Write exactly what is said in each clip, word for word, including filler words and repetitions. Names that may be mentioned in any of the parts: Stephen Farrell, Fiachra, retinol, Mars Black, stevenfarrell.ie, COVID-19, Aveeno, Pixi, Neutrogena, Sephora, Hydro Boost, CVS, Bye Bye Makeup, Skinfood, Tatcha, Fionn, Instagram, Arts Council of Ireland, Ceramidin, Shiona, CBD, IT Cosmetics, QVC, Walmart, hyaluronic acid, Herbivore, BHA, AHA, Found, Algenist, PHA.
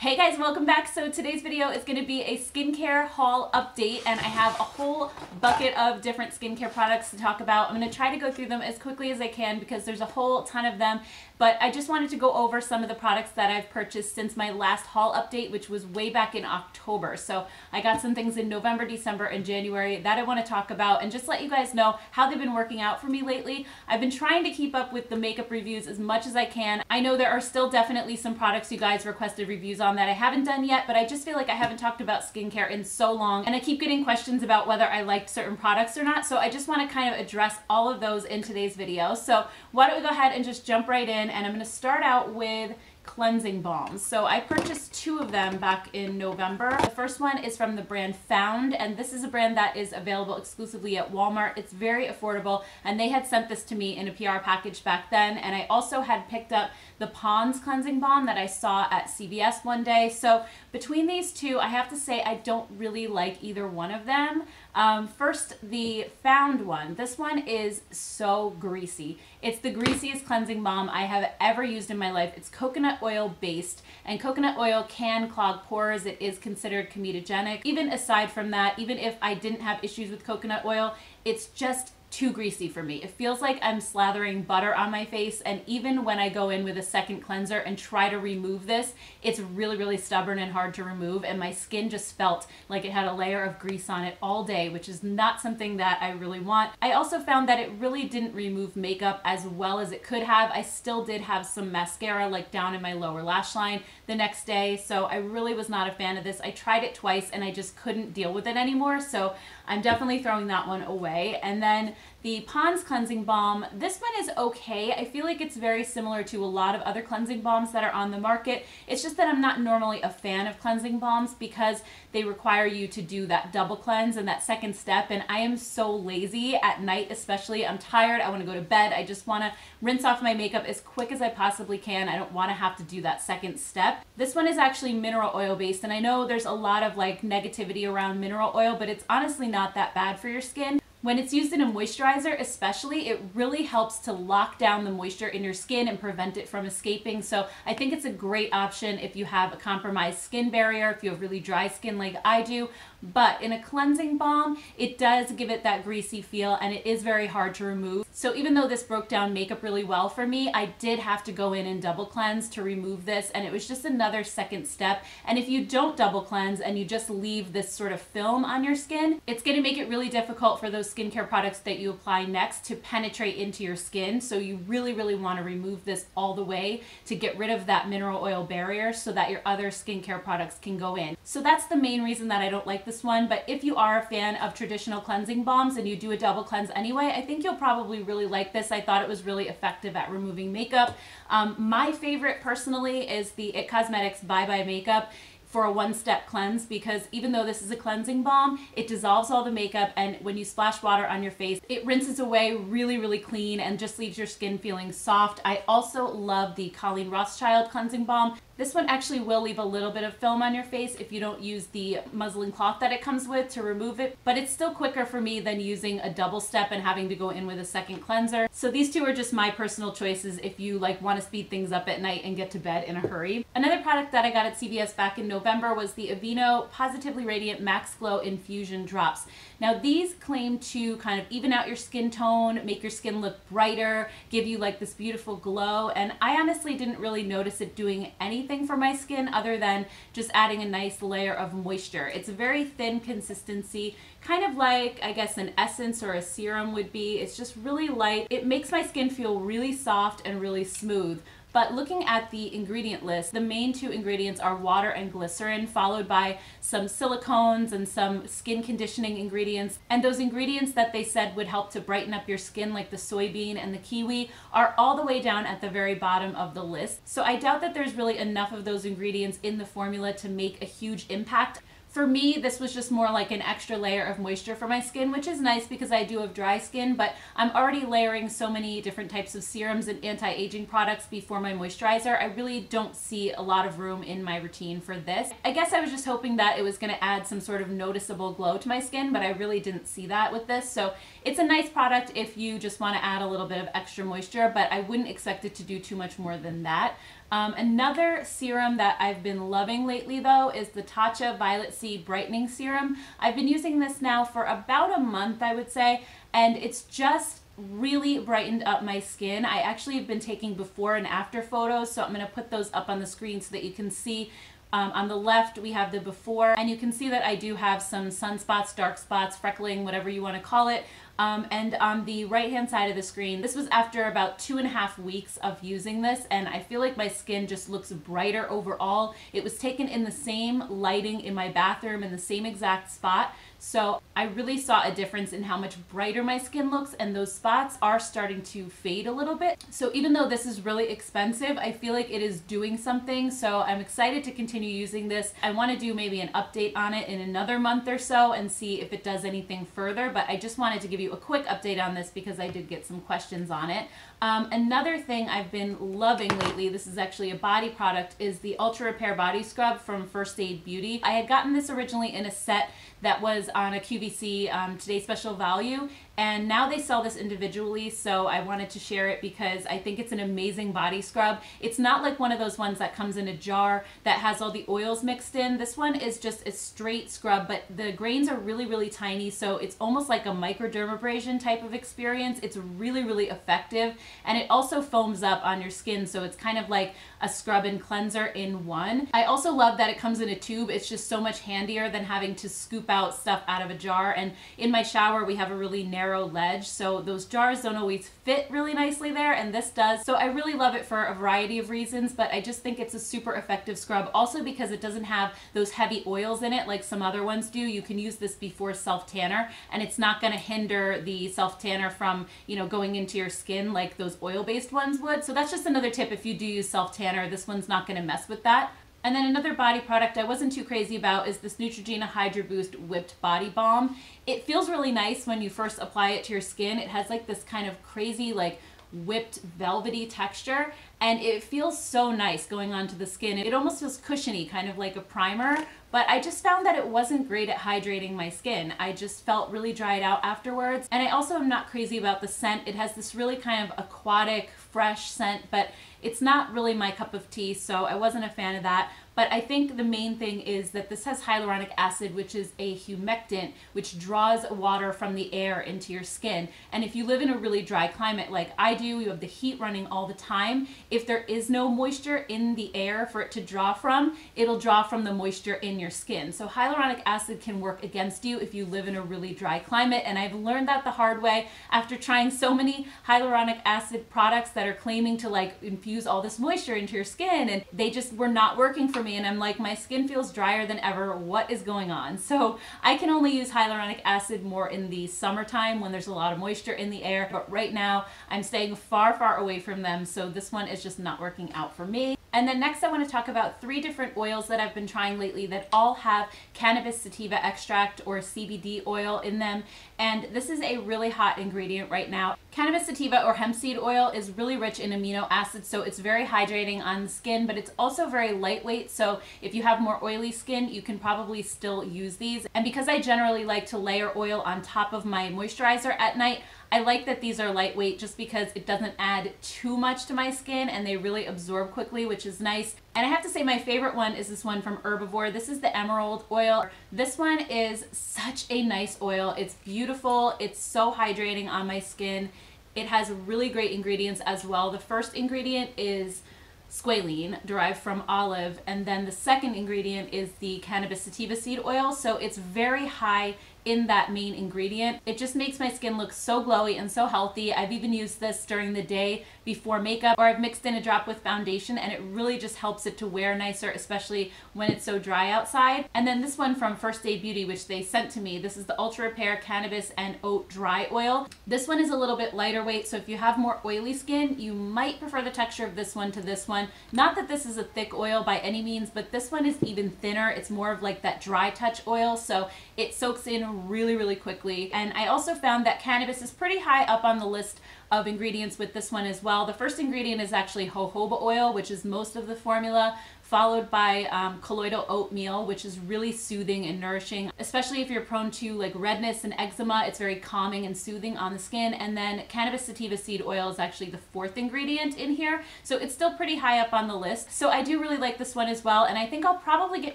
Hey guys, welcome back. So today's video is going to be a skincare haul update, and I have a whole bucket of different skincare products to talk about. I'm going to try to go through them as quickly as I can because there's a whole ton of them, but I just wanted to go over some of the products that I've purchased since my last haul update, which was way back in October. So I got some things in November, December, and January that I want to talk about and just let you guys know how they've been working out for me lately. I've been trying to keep up with the makeup reviews as much as I can. I know there are still definitely some products you guys requested reviews on that I haven't done yet, but I just feel like I haven't talked about skincare in so long, and I keep getting questions about whether I liked certain products or not, so I just want to kind of address all of those in today's video. So why don't we go ahead and just jump right in, and I'm going to start out with cleansing balms. So I purchased two of them back in November. The first one is from the brand Found, and this is a brand that is available exclusively at Walmart. It's very affordable, and they had sent this to me in a P R package back then, and I also had picked up the Pond's cleansing balm that I saw at C V S one day. So between these two, I have to say I don't really like either one of them. Um, first, the Found one. This one is so greasy. It's the greasiest cleansing balm I have ever used in my life. It's coconut oil based, and coconut oil can clog pores. It is considered comedogenic. Even aside from that, even if I didn't have issues with coconut oil, it's just too greasy for me. It feels like I'm slathering butter on my face, and even when I go in with a second cleanser and try to remove this, it's really, really stubborn and hard to remove, and my skin just felt like it had a layer of grease on it all day, which is not something that I really want. I also found that it really didn't remove makeup as well as it could have. I still did have some mascara like down in my lower lash line the next day, so I really was not a fan of this. I tried it twice and I just couldn't deal with it anymore, so I'm definitely throwing that one away. And then the Pond's cleansing balm, this one is okay. I feel like it's very similar to a lot of other cleansing balms that are on the market. It's just that I'm not normally a fan of cleansing balms because they require you to do that double cleanse and that second step, and I am so lazy at night especially. I'm tired, I want to go to bed, I just want to rinse off my makeup as quick as I possibly can. I don't want to have to do that second step. This one is actually mineral oil based, and I know there's a lot of like negativity around mineral oil, but it's honestly not that bad for your skin. When it's used in a moisturizer especially, it really helps to lock down the moisture in your skin and prevent it from escaping. So I think it's a great option if you have a compromised skin barrier, if you have really dry skin like I do. But in a cleansing balm, it does give it that greasy feel, and it is very hard to remove. So even though this broke down makeup really well for me, I did have to go in and double cleanse to remove this, and it was just another second step. And if you don't double cleanse and you just leave this sort of film on your skin, it's going to make it really difficult for those skincare products that you apply next to penetrate into your skin. So you really, really want to remove this all the way to get rid of that mineral oil barrier so that your other skincare products can go in. So that's the main reason that I don't like this one. But if you are a fan of traditional cleansing balms and you do a double cleanse anyway, I think you'll probably really like this. I thought it was really effective at removing makeup. Um, my favorite personally is the I T Cosmetics Bye Bye Makeup for a one-step cleanse, because even though this is a cleansing balm, it dissolves all the makeup, and when you splash water on your face, it rinses away really, really clean and just leaves your skin feeling soft. I also love the Colleen Rothschild cleansing balm. This one actually will leave a little bit of film on your face if you don't use the muslin cloth that it comes with to remove it, but it's still quicker for me than using a double step and having to go in with a second cleanser. So these two are just my personal choices if you like want to speed things up at night and get to bed in a hurry. Another product that I got at C V S back in November was the Aveeno Positively Radiant Max Glow Infusion Drops. Now these claim to kind of even out your skin tone, make your skin look brighter, give you like this beautiful glow, and I honestly didn't really notice it doing anything for my skin other than just adding a nice layer of moisture. It's a very thin consistency, kind of like I guess an essence or a serum would be. It's just really light. It makes my skin feel really soft and really smooth. But looking at the ingredient list, the main two ingredients are water and glycerin, followed by some silicones and some skin conditioning ingredients. And those ingredients that they said would help to brighten up your skin, like the soybean and the kiwi, are all the way down at the very bottom of the list. So I doubt that there's really enough of those ingredients in the formula to make a huge impact. For me, this was just more like an extra layer of moisture for my skin, which is nice because I do have dry skin, but I'm already layering so many different types of serums and anti-aging products before my moisturizer. I really don't see a lot of room in my routine for this. I guess I was just hoping that it was going to add some sort of noticeable glow to my skin, but I really didn't see that with this. So it's a nice product if you just want to add a little bit of extra moisture, but I wouldn't expect it to do too much more than that. Um, another serum that I've been loving lately though is the Tatcha Violet Sea Brightening Serum. I've been using this now for about a month, I would say, and it's just really brightened up my skin. I actually have been taking before and after photos, so I'm going to put those up on the screen so that you can see. Um, on the left we have the before, and you can see that I do have some sunspots, dark spots, freckling, whatever you want to call it. Um, and on the right hand side of the screen, this was after about two and a half weeks of using this, and I feel like my skin just looks brighter overall. It was taken in the same lighting in my bathroom in the same exact spot, so I really saw a difference in how much brighter my skin looks, and those spots are starting to fade a little bit. So even though this is really expensive, I feel like it is doing something, so I'm excited to continue using this. I want to do maybe an update on it in another month or so and see if it does anything further, but I just wanted to give you a quick update on this because I did get some questions on it. Um, another thing I've been loving lately, this is actually a body product, is the Ultra Repair Body Scrub from First Aid Beauty. I had gotten this originally in a set that was on a Q V C um, Today's Special Value, and now they sell this individually, so I wanted to share it because I think it's an amazing body scrub. It's not like one of those ones that comes in a jar that has all the oils mixed in. This one is just a straight scrub, but the grains are really, really tiny, so it's almost like a microdermabrasion type of experience. It's really, really effective, and it also foams up on your skin, so it's kind of like a scrub and cleanser in one. I also love that it comes in a tube. It's just so much handier than having to scoop out stuff out of a jar, and in my shower we have a really narrow ledge, so those jars don't always fit really nicely there, and this does. So I really love it for a variety of reasons, but I just think it's a super effective scrub, also because it doesn't have those heavy oils in it like some other ones do. You can use this before self-tanner, and it's not going to hinder the self-tanner from, you know, going into your skin like those oil-based ones would. So that's just another tip. If you do use self-tanner, this one's not going to mess with that. And then another body product I wasn't too crazy about is this Neutrogena Hydro Boost Whipped Body Balm. It feels really nice when you first apply it to your skin. It has like this kind of crazy like whipped velvety texture, and it feels so nice going onto the skin. It almost feels cushiony, kind of like a primer, but I just found that it wasn't great at hydrating my skin. I just felt really dried out afterwards, and I also am not crazy about the scent. It has this really kind of aquatic, fresh scent, but it's not really my cup of tea, so I wasn't a fan of that. But I think the main thing is that this has hyaluronic acid, which is a humectant, which draws water from the air into your skin. And if you live in a really dry climate like I do, you have the heat running all the time, if there is no moisture in the air for it to draw from, it'll draw from the moisture in your skin. So hyaluronic acid can work against you if you live in a really dry climate, and I've learned that the hard way after trying so many hyaluronic acid products that are claiming to like infuse all this moisture into your skin, and they just were not working for me. And I'm like, my skin feels drier than ever. What is going on? So I can only use hyaluronic acid more in the summertime when there's a lot of moisture in the air, but right now I'm staying far, far away from them, so this one is just not working out for me. And then next I want to talk about three different oils that I've been trying lately that all have cannabis sativa extract or C B D oil in them, and this is a really hot ingredient right now. Cannabis sativa or hemp seed oil is really rich in amino acids, so it's very hydrating on the skin, but it's also very lightweight, so if you have more oily skin you can probably still use these. And because I generally like to layer oil on top of my moisturizer at night, I like that these are lightweight just because it doesn't add too much to my skin and they really absorb quickly, which is nice. And I have to say my favorite one is this one from Herbivore. This is the Emerald Oil. This one is such a nice oil. It's beautiful. It's so hydrating on my skin. It has really great ingredients as well. The first ingredient is squalene, derived from olive, and then the second ingredient is the cannabis sativa seed oil, so it's very high in that main ingredient. It just makes my skin look so glowy and so healthy. I've even used this during the day before makeup, or I've mixed in a drop with foundation, and it really just helps it to wear nicer, especially when it's so dry outside. And then this one from First Aid Beauty, which they sent to me, this is the Ultra Repair Cannabis and Oat Dry Oil. This one is a little bit lighter weight, so if you have more oily skin you might prefer the texture of this one to this one. Not that this is a thick oil by any means, but this one is even thinner. It's more of like that dry touch oil, so it soaks in really, really quickly. And I also found that cannabis is pretty high up on the list of ingredients with this one as well. The first ingredient is actually jojoba oil, which is most of the formula. followed by um, colloidal oatmeal, which is really soothing and nourishing, especially if you're prone to like redness and eczema. It's very calming and soothing on the skin. And then cannabis sativa seed oil is actually the fourth ingredient in here, so it's still pretty high up on the list. So I do really like this one as well, and I think I'll probably get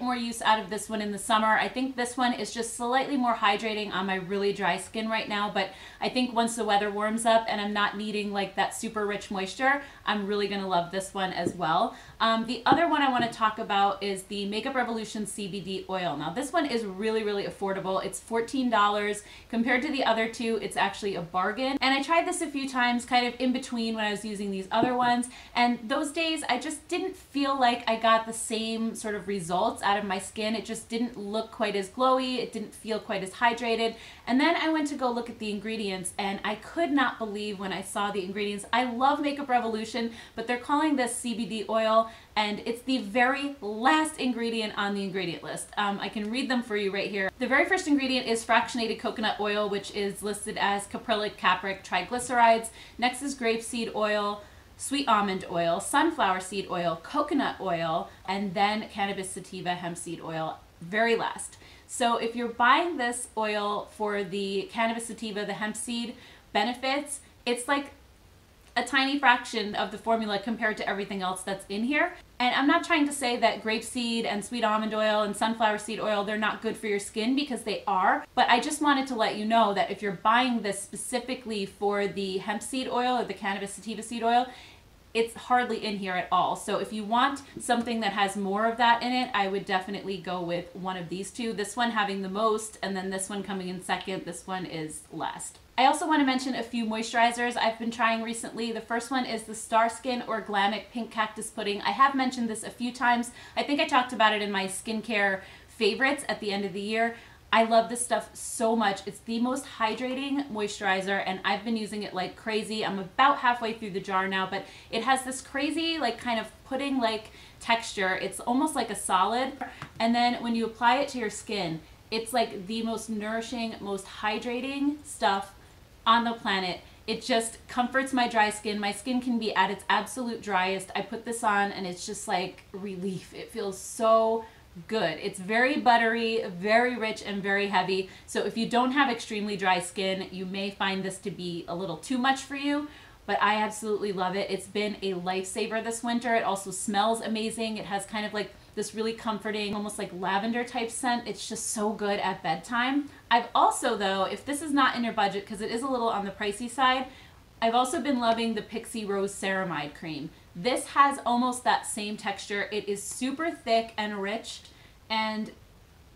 more use out of this one in the summer. I think this one is just slightly more hydrating on my really dry skin right now, but I think once the weather warms up and I'm not needing like that super rich moisture, I'm really gonna love this one as well. Um, the other one I want to talk about is the Makeup Revolution C B D oil. Now this one is really, really affordable. It's fourteen dollars. Compared to the other two, it's actually a bargain. And I tried this a few times kind of in between when I was using these other ones, and those days I just didn't feel like I got the same sort of results out of my skin. It just didn't look quite as glowy. It didn't feel quite as hydrated. And then I went to go look at the ingredients, and I could not believe when I saw the ingredients. I love Makeup Revolution, but they're calling this C B D oil, and it's the very last ingredient on the ingredient list. Um, I can read them for you right here. The very first ingredient is fractionated coconut oil, which is listed as caprylic capric triglycerides. Next is grapeseed oil, sweet almond oil, sunflower seed oil, coconut oil, and then cannabis sativa hemp seed oil, very last. So if you're buying this oil for the cannabis sativa, the hemp seed benefits, it's like a tiny fraction of the formula compared to everything else that's in here. And I'm not trying to say that grapeseed and sweet almond oil and sunflower seed oil, they're not good for your skin, because they are, but I just wanted to let you know that if you're buying this specifically for the hemp seed oil or the cannabis sativa seed oil, it's hardly in here at all. So if you want something that has more of that in it, I would definitely go with one of these two. This one having the most, and then this one coming in second. This one is last. I also want to mention a few moisturizers I've been trying recently. The first one is the Starskin or Glamic Pink Cactus Pudding. I have mentioned this a few times. I think I talked about it in my skincare favorites at the end of the year. I love this stuff so much. It's the most hydrating moisturizer, and I've been using it like crazy. I'm about halfway through the jar now, but it has this crazy like kind of pudding-like texture. It's almost like a solid, and then when you apply it to your skin, it's like the most nourishing, most hydrating stuff on the planet. It just comforts my dry skin. My skin can be at its absolute driest. I put this on and it's just like relief. It feels so good. It's very buttery, very rich, and very heavy. So if you don't have extremely dry skin, you may find this to be a little too much for you, but I absolutely love it. It's been a lifesaver this winter. It also smells amazing. It has kind of like this really comforting, almost like lavender type scent. It's just so good at bedtime. I've also though, if this is not in your budget, because it is a little on the pricey side, I've also been loving the Pixi Rose Ceramide Cream. This has almost that same texture. It is super thick and rich, and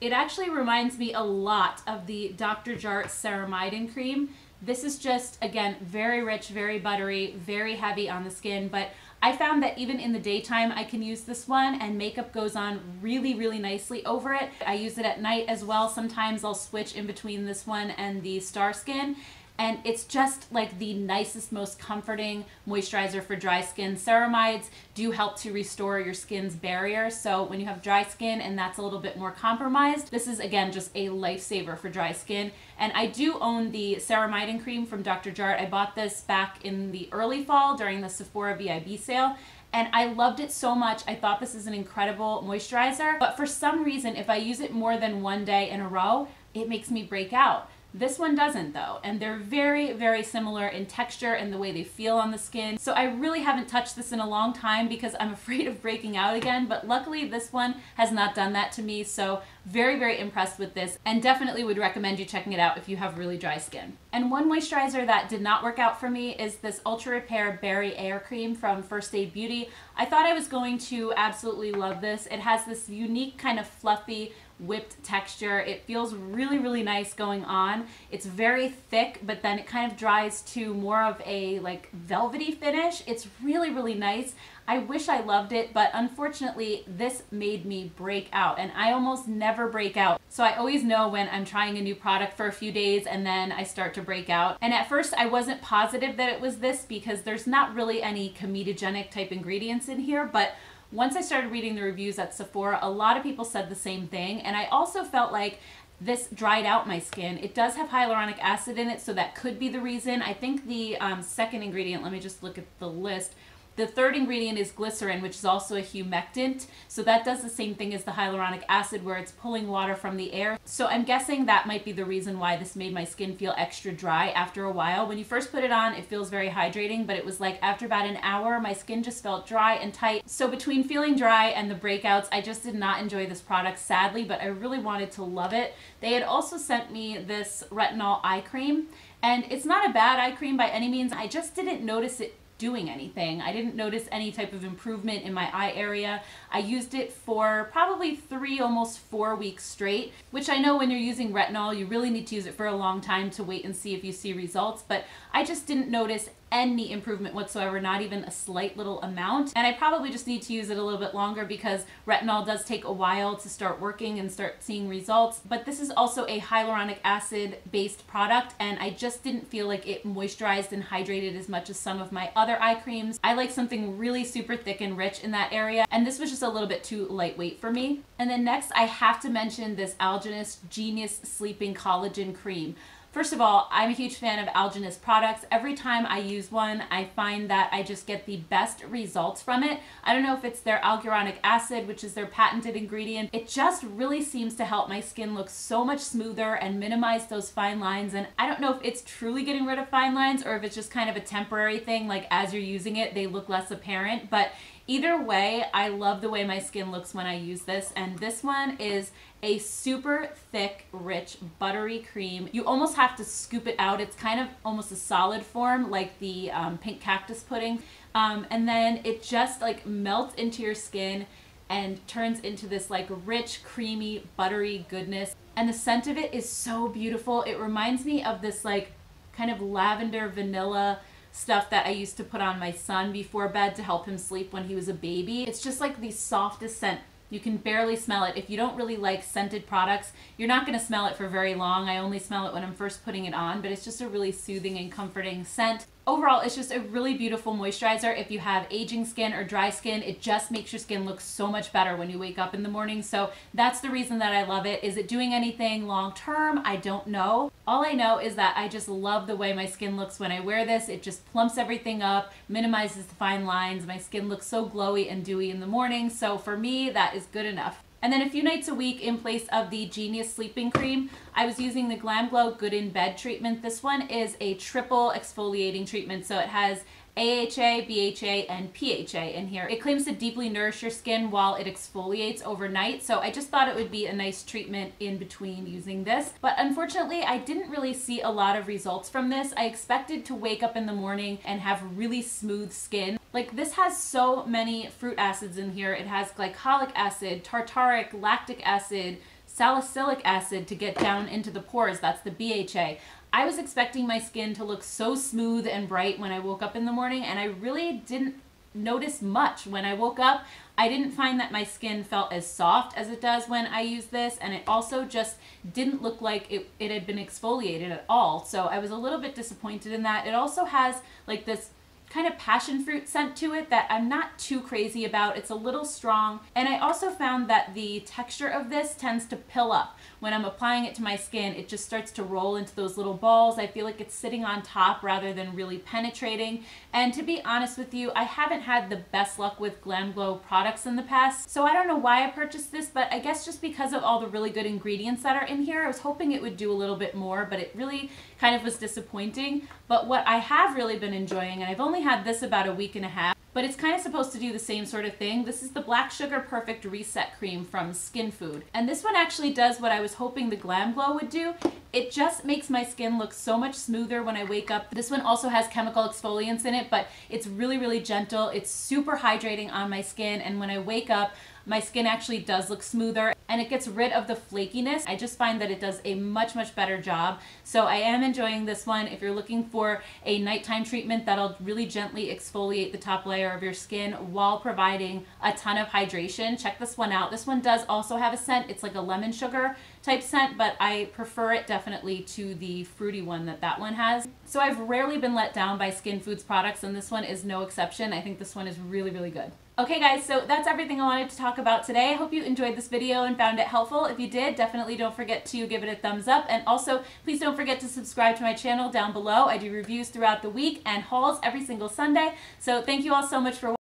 it actually reminds me a lot of the Doctor Jart Ceramidin Cream. This is just, again, very rich, very buttery, very heavy on the skin, but I found that even in the daytime, I can use this one and makeup goes on really, really nicely over it. I use it at night as well. Sometimes I'll switch in between this one and the Starskin. And it's just like the nicest, most comforting moisturizer for dry skin. Ceramides do help to restore your skin's barrier. So when you have dry skin and that's a little bit more compromised, this is again just a lifesaver for dry skin. And I do own the Ceramidin Cream from Doctor Jart. I bought this back in the early fall during the Sephora V I B sale. And I loved it so much. I thought this is an incredible moisturizer. But for some reason, if I use it more than one day in a row, it makes me break out. This one doesn't though, and they're very, very similar in texture and the way they feel on the skin. So I really haven't touched this in a long time because I'm afraid of breaking out again, but luckily this one has not done that to me. So very, very impressed with this, and definitely would recommend you checking it out if you have really dry skin. And one moisturizer that did not work out for me is this Ultra Repair Berry Air Cream from First Aid Beauty. I thought I was going to absolutely love this. It has this unique kind of fluffy whipped texture. It feels really, really nice going on. It's very thick, but then it kind of dries to more of a like velvety finish. It's really, really nice. I wish I loved it, but unfortunately this made me break out, and I almost never break out. So I always know when I'm trying a new product for a few days and then I start to break out. And at first I wasn't positive that it was this because there's not really any comedogenic type ingredients in here, but once I started reading the reviews at Sephora, a lot of people said the same thing, and I also felt like this dried out my skin. It does have hyaluronic acid in it, so that could be the reason. I think the um, second ingredient, let me just look at the list. The third ingredient is glycerin, which is also a humectant. So that does the same thing as the hyaluronic acid, where it's pulling water from the air. So I'm guessing that might be the reason why this made my skin feel extra dry after a while. When you first put it on, it feels very hydrating, but it was like after about an hour, my skin just felt dry and tight. So between feeling dry and the breakouts, I just did not enjoy this product, sadly, but I really wanted to love it. They had also sent me this retinol eye cream, and it's not a bad eye cream by any means. I just didn't notice it doing anything. I didn't notice any type of improvement in my eye area. I used it for probably three, almost four weeks straight, which I know when you're using retinol, you really need to use it for a long time to wait and see if you see results, but I just didn't notice any improvement whatsoever, not even a slight little amount. And I probably just need to use it a little bit longer because retinol does take a while to start working and start seeing results. But this is also a hyaluronic acid based product, and I just didn't feel like it moisturized and hydrated as much as some of my other eye creams. I like something really super thick and rich in that area, and this was just a little bit too lightweight for me. And then next, I have to mention this Algenist Genius Sleeping Collagen Cream. First of all, I'm a huge fan of Algenist products. Every time I use one, I find that I just get the best results from it. I don't know if it's their alguronic acid, which is their patented ingredient. It just really seems to help my skin look so much smoother and minimize those fine lines. And I don't know if it's truly getting rid of fine lines or if it's just kind of a temporary thing, like as you're using it, they look less apparent. But either way, I love the way my skin looks when I use this, and this one is a super thick, rich, buttery cream. You almost have to scoop it out. It's kind of almost a solid form, like the um, pink cactus pudding, um, and then it just like melts into your skin and turns into this like rich, creamy, buttery goodness. And the scent of it is so beautiful. It reminds me of this like kind of lavender vanilla stuff that I used to put on my son before bed to help him sleep when he was a baby. It's just like the softest scent. You can barely smell it. If you don't really like scented products, you're not going to smell it for very long. I only smell it when I'm first putting it on, but it's just a really soothing and comforting scent. Overall, it's just a really beautiful moisturizer. If you have aging skin or dry skin, it just makes your skin look so much better when you wake up in the morning. So that's the reason that I love it. Is it doing anything long term? I don't know. All I know is that I just love the way my skin looks when I wear this. It just plumps everything up, minimizes the fine lines. My skin looks so glowy and dewy in the morning. So for me, that is good enough. And then a few nights a week in place of the Genius Sleeping Cream, I was using the Glam Glow Good in Bed treatment. This one is a triple exfoliating treatment, so it has A H A, B H A, and P H A in here. It claims to deeply nourish your skin while it exfoliates overnight, so I just thought it would be a nice treatment in between using this. But unfortunately, I didn't really see a lot of results from this. I expected to wake up in the morning and have really smooth skin. Like, this has so many fruit acids in here. It has glycolic acid, tartaric, lactic acid, salicylic acid to get down into the pores. That's the B H A. I was expecting my skin to look so smooth and bright when I woke up in the morning, and I really didn't notice much when I woke up. I didn't find that my skin felt as soft as it does when I use this, and it also just didn't look like it, it had been exfoliated at all. So I was a little bit disappointed in that. It also has like this kind of passion fruit scent to it that I'm not too crazy about. It's a little strong. And I also found that the texture of this tends to pill up. When I'm applying it to my skin, it just starts to roll into those little balls. I feel like it's sitting on top rather than really penetrating. And to be honest with you, I haven't had the best luck with Glam Glow products in the past. So I don't know why I purchased this, but I guess just because of all the really good ingredients that are in here, I was hoping it would do a little bit more, but it really kind of was disappointing. But what I have really been enjoying, and I've only had this about a week and a half, but it's kind of supposed to do the same sort of thing. This is the Black Sugar Perfect Reset Cream from Skin Food. And this one actually does what I was hoping the Glam Glow would do. It just makes my skin look so much smoother when I wake up. This one also has chemical exfoliants in it, but it's really, really gentle. It's super hydrating on my skin, and when I wake up, my skin actually does look smoother, and it gets rid of the flakiness. I just find that it does a much, much better job. So I am enjoying this one. If you're looking for a nighttime treatment that'll really gently exfoliate the top layer of your skin while providing a ton of hydration, check this one out. This one does also have a scent. It's like a lemon sugar type scent, but I prefer it definitely to the fruity one that that one has. So I've rarely been let down by Skin Food's products, and this one is no exception. I think this one is really, really good. Okay guys, so that's everything I wanted to talk about today. I hope you enjoyed this video and found it helpful. If you did, definitely don't forget to give it a thumbs up, and also please don't forget to subscribe to my channel down below. I do reviews throughout the week and hauls every single Sunday. So thank you all so much for watching.